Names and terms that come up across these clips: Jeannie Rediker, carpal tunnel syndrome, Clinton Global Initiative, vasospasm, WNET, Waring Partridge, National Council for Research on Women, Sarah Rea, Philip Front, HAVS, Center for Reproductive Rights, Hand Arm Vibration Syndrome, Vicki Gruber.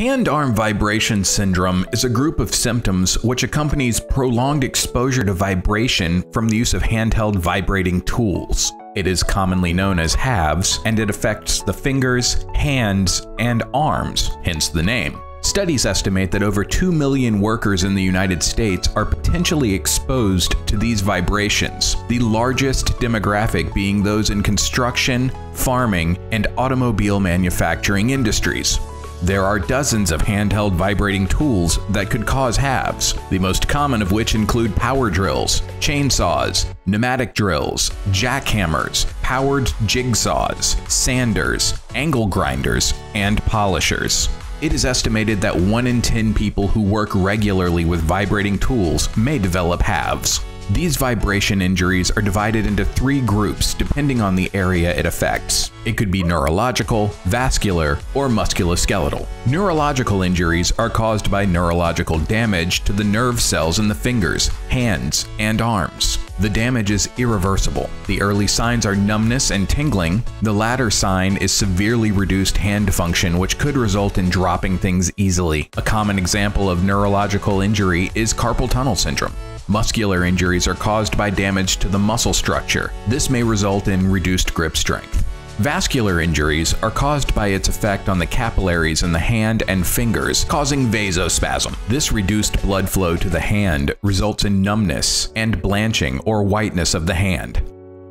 Hand-arm vibration syndrome is a group of symptoms which accompanies prolonged exposure to vibration from the use of handheld vibrating tools. It is commonly known as HAVS, and it affects the fingers, hands, and arms, hence the name. Studies estimate that over 2 million workers in the United States are potentially exposed to these vibrations, the largest demographic being those in construction, farming, and automobile manufacturing industries. There are dozens of handheld vibrating tools that could cause HAVS, the most common of which include power drills, chainsaws, pneumatic drills, jackhammers, powered jigsaws, sanders, angle grinders, and polishers. It is estimated that 1 in 10 people who work regularly with vibrating tools may develop HAVS. These vibration injuries are divided into 3 groups depending on the area it affects. It could be neurological, vascular, or musculoskeletal. Neurological injuries are caused by neurological damage to the nerve cells in the fingers, hands, and arms. The damage is irreversible. The early signs are numbness and tingling. The latter sign is severely reduced hand function, which could result in dropping things easily. A common example of neurological injury is carpal tunnel syndrome. Muscular injuries are caused by damage to the muscle structure. This may result in reduced grip strength. Vascular injuries are caused by its effect on the capillaries in the hand and fingers, causing vasospasm. This reduced blood flow to the hand results in numbness and blanching or whiteness of the hand.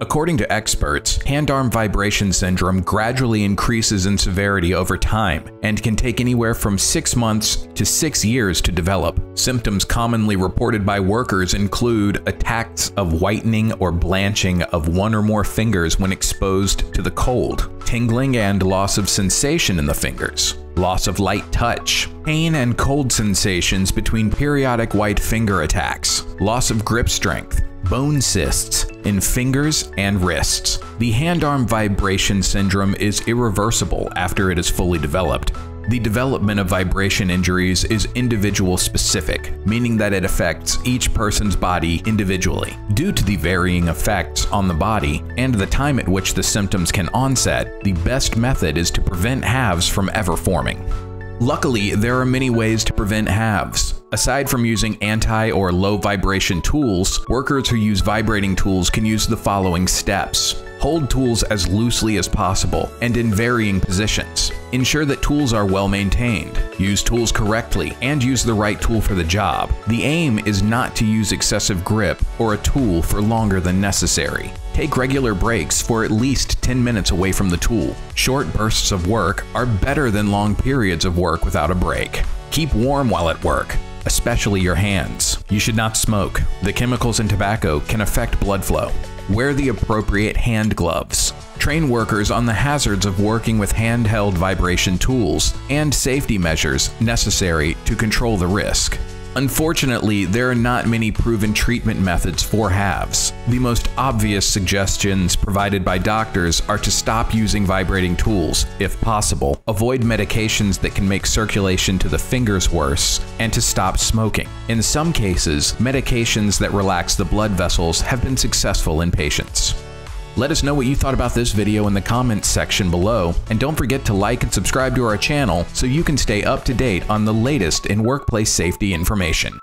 According to experts, hand-arm vibration syndrome gradually increases in severity over time and can take anywhere from 6 months to 6 years to develop. Symptoms commonly reported by workers include attacks of whitening or blanching of one or more fingers when exposed to the cold, tingling and loss of sensation in the fingers, loss of light touch, pain and cold sensations between periodic white finger attacks, loss of grip strength, bone cysts in fingers and wrists. The hand-arm vibration syndrome is irreversible after it is fully developed. The development of vibration injuries is individual-specific, meaning that it affects each person's body individually. Due to the varying effects on the body and the time at which the symptoms can onset, the best method is to prevent HAVS from ever forming. Luckily, there are many ways to prevent HAVS. Aside from using anti or low vibration tools, workers who use vibrating tools can use the following steps. Hold tools as loosely as possible and in varying positions. Ensure that tools are well maintained. Use tools correctly and use the right tool for the job. The aim is not to use excessive grip or a tool for longer than necessary. Take regular breaks for at least 10 minutes away from the tool. Short bursts of work are better than long periods of work without a break. Keep warm while at work, especially your hands. You should not smoke. The chemicals in tobacco can affect blood flow. Wear the appropriate hand gloves. Train workers on the hazards of working with handheld vibration tools and safety measures necessary to control the risk. Unfortunately, there are not many proven treatment methods for HAVS. The most obvious suggestions provided by doctors are to stop using vibrating tools, if possible, avoid medications that can make circulation to the fingers worse, and to stop smoking. In some cases, medications that relax the blood vessels have been successful in patients. Let us know what you thought about this video in the comments section below, and don't forget to like and subscribe to our channel so you can stay up to date on the latest in workplace safety information.